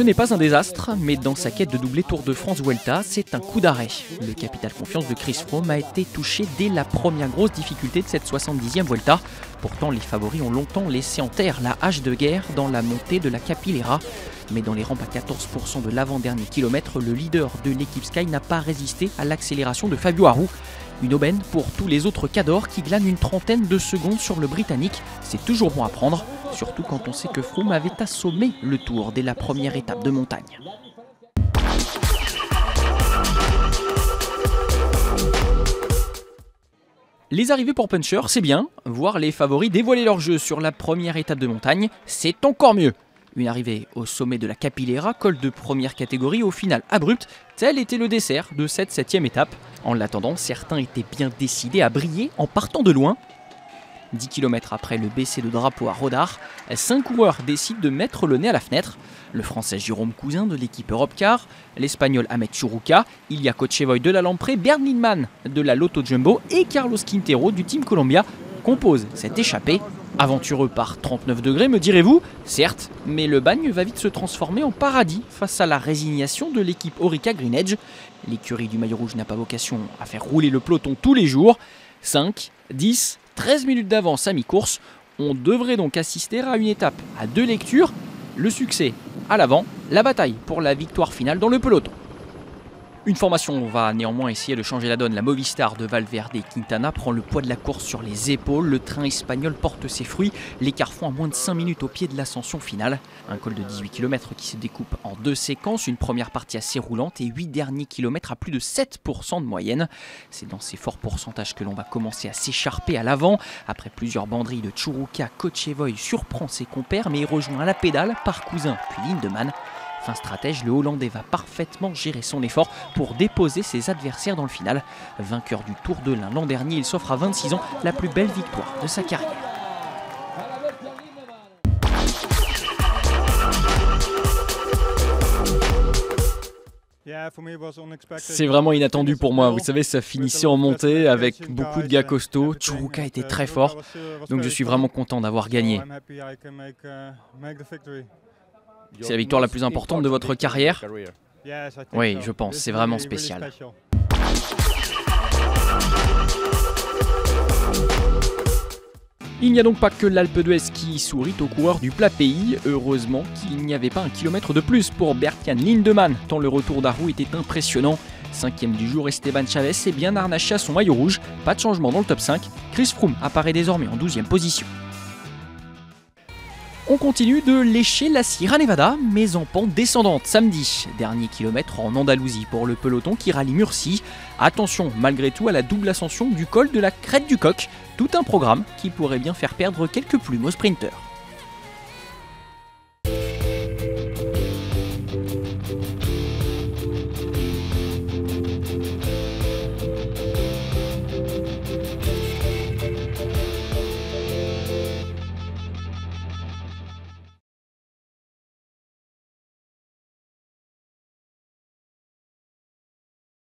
Ce n'est pas un désastre, mais dans sa quête de doublé Tour de France Vuelta, c'est un coup d'arrêt. Le capital confiance de Chris Froome a été touché dès la première grosse difficulté de cette 70e Vuelta. Pourtant, les favoris ont longtemps laissé en terre la hache de guerre dans la montée de la Capilera. Mais dans les rampes à 14% de l'avant-dernier kilomètre, le leader de l'équipe Sky n'a pas résisté à l'accélération de Fabio Aru. Une aubaine pour tous les autres cadors qui glanent une trentaine de secondes sur le Britannique. C'est toujours bon à prendre, surtout quand on sait que Froome avait assommé le Tour dès la première étape de montagne. Les arrivées pour punchers, c'est bien. Voir les favoris dévoiler leur jeu sur la première étape de montagne, c'est encore mieux. Une arrivée au sommet de la Capilera, col de première catégorie au final abrupte, tel était le dessert de cette 7e étape. En l'attendant, certains étaient bien décidés à briller en partant de loin. 10 km après le baisser de drapeau à Jódar, 5 coureurs décident de mettre le nez à la fenêtre. Le français Jérôme Cousin de l'équipe Europcar, l'espagnol Ahmed Chtouka, Ilia Kochevoy de la Lamprey, Bert-Jan Lindeman de la Lotto Jumbo et Carlos Quintero du Team Colombia composent cette échappée. Aventureux par 39 degrés, me direz-vous? Certes, mais le bagne va vite se transformer en paradis face à la résignation de l'équipe Orica GreenEdge. L'écurie du maillot rouge n'a pas vocation à faire rouler le peloton tous les jours. 5, 10, 13 minutes d'avance à mi-course. On devrait donc assister à une étape à deux lectures. Le succès à l'avant, la bataille pour la victoire finale dans le peloton. Une formation va néanmoins essayer de changer la donne. La Movistar de Valverde et Quintana prend le poids de la course sur les épaules. Le train espagnol porte ses fruits. L'écart fond à moins de 5 minutes au pied de l'ascension finale. Un col de 18 km qui se découpe en deux séquences. Une première partie assez roulante et 8 derniers kilomètres à plus de 7% de moyenne. C'est dans ces forts pourcentages que l'on va commencer à s'écharper à l'avant. Après plusieurs banderies de Churuca, Kochevoy surprend ses compères mais il rejoint à la pédale par Cousin puis Lindeman. Fin stratège, le Hollandais va parfaitement gérer son effort pour déposer ses adversaires dans le final. Vainqueur du Tour de l'Inde l'an dernier, il s'offre à 26 ans la plus belle victoire de sa carrière. C'est vraiment inattendu pour moi, vous savez, ça finissait en montée avec beaucoup de gars costauds, Churuca était très fort, donc je suis vraiment content d'avoir gagné. C'est la victoire la plus importante de votre carrière? Oui, je pense, c'est vraiment spécial. Il n'y a donc pas que l'Alpe d'Huez qui sourit aux coureurs du plat pays. Heureusement qu'il n'y avait pas un kilomètre de plus pour Bert-Jan Lindeman, tant le retour d'Aru était impressionnant. Cinquième du jour, Esteban Chavez s'est bien arnaché à son maillot rouge. Pas de changement dans le top 5. Chris Froome apparaît désormais en 12e position. On continue de lécher la Sierra Nevada, mais en pente descendante samedi. Dernier kilomètre en Andalousie pour le peloton qui rallie Murcie. Attention malgré tout à la double ascension du col de la Crête du Coq. Tout un programme qui pourrait bien faire perdre quelques plumes aux sprinteurs.